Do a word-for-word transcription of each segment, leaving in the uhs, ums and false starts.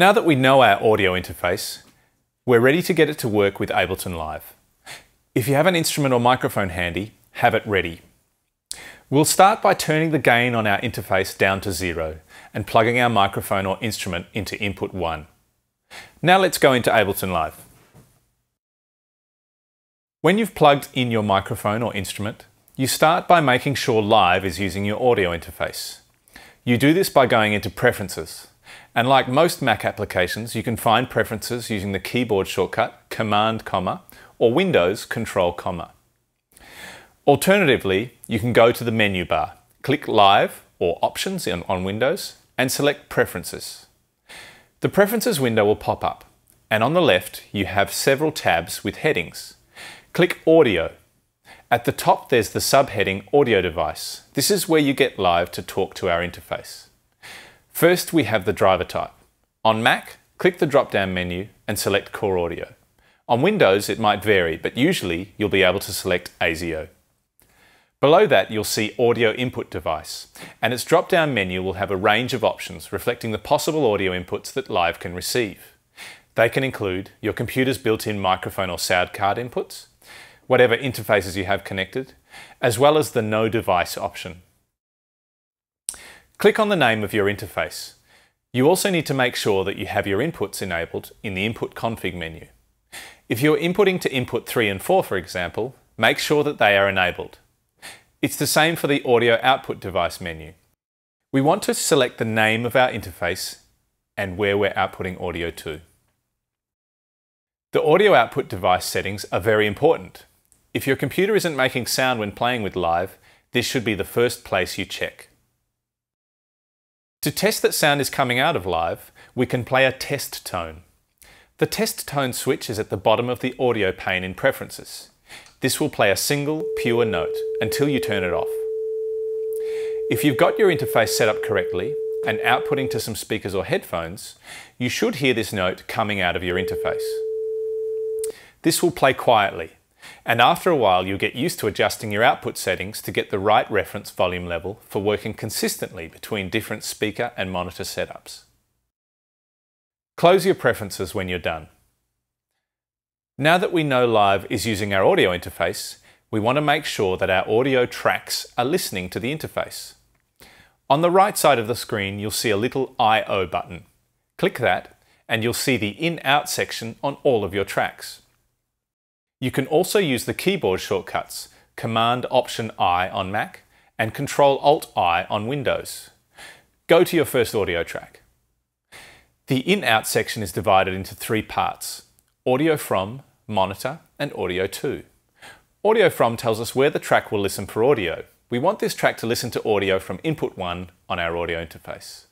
Now that we know our audio interface, we're ready to get it to work with Ableton Live. If you have an instrument or microphone handy, have it ready. We'll start by turning the gain on our interface down to zero and plugging our microphone or instrument into input one. Now let's go into Ableton Live. When you've plugged in your microphone or instrument, you start by making sure Live is using your audio interface. You do this by going into Preferences. And like most Mac applications, you can find preferences using the keyboard shortcut Command comma or Windows Control comma. Alternatively, you can go to the menu bar, click Live or Options on Windows and select Preferences. The Preferences window will pop up and on the left you have several tabs with headings. Click Audio. At the top there's the subheading Audio Device. This is where you get Live to talk to our interface. First, we have the driver type. On Mac, click the drop-down menu and select Core Audio. On Windows, it might vary, but usually you'll be able to select ASIO. Below that, you'll see Audio Input Device, and its drop-down menu will have a range of options reflecting the possible audio inputs that Live can receive. They can include your computer's built-in microphone or sound card inputs, whatever interfaces you have connected, as well as the No Device option. Click on the name of your interface. You also need to make sure that you have your inputs enabled in the Input Config menu. If you're inputting to input three and four, for example, make sure that they are enabled. It's the same for the Audio Output Device menu. We want to select the name of our interface and where we're outputting audio to. The Audio Output Device settings are very important. If your computer isn't making sound when playing with Live, this should be the first place you check. To test that sound is coming out of Live, we can play a test tone. The test tone switch is at the bottom of the audio pane in Preferences. This will play a single, pure note until you turn it off. If you've got your interface set up correctly and outputting to some speakers or headphones, you should hear this note coming out of your interface. This will play quietly, and after a while you'll get used to adjusting your output settings to get the right reference volume level for working consistently between different speaker and monitor setups. Close your preferences when you're done. Now that we know Live is using our audio interface, we want to make sure that our audio tracks are listening to the interface. On the right side of the screen you'll see a little I O button. Click that and you'll see the in-out section on all of your tracks. You can also use the keyboard shortcuts Command Option I on Mac and Control Alt I on Windows. Go to your first audio track. The in-out section is divided into three parts: audio from, monitor and audio to. Audio from tells us where the track will listen for audio. We want this track to listen to audio from input one on our audio interface.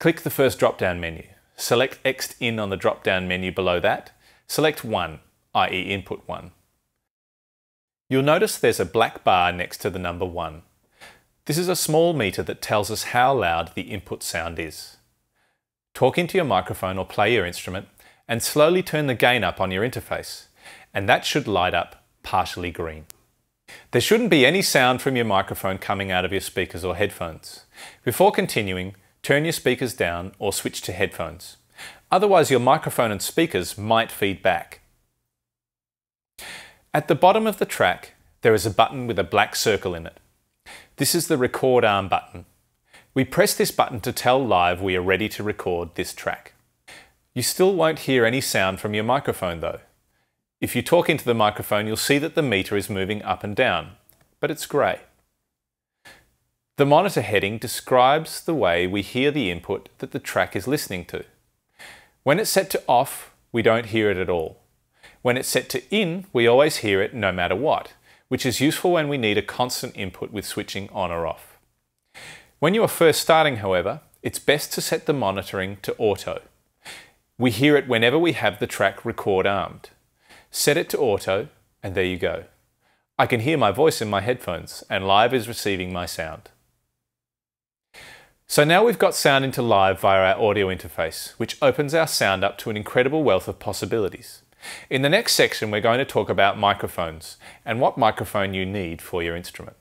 Click the first drop-down menu. Select Xed in on the drop-down menu below that. Select one. that is input one. You'll notice there's a black bar next to the number one. This is a small meter that tells us how loud the input sound is. Talk into your microphone or play your instrument and slowly turn the gain up on your interface, and that should light up partially green. There shouldn't be any sound from your microphone coming out of your speakers or headphones. Before continuing, turn your speakers down or switch to headphones. Otherwise your microphone and speakers might feed back. At the bottom of the track, there is a button with a black circle in it. This is the Record Arm button. We press this button to tell Live we are ready to record this track. You still won't hear any sound from your microphone though. If you talk into the microphone, you'll see that the meter is moving up and down, but it's grey. The monitor heading describes the way we hear the input that the track is listening to. When it's set to off, we don't hear it at all. When it's set to in, we always hear it no matter what, which is useful when we need a constant input with switching on or off. When you are first starting, however, it's best to set the monitoring to auto. We hear it whenever we have the track record armed. Set it to auto, and there you go. I can hear my voice in my headphones, and Live is receiving my sound. So now we've got sound into Live via our audio interface, which opens our sound up to an incredible wealth of possibilities. In the next section, we're going to talk about microphones and what microphone you need for your instrument.